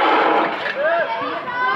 Hold on,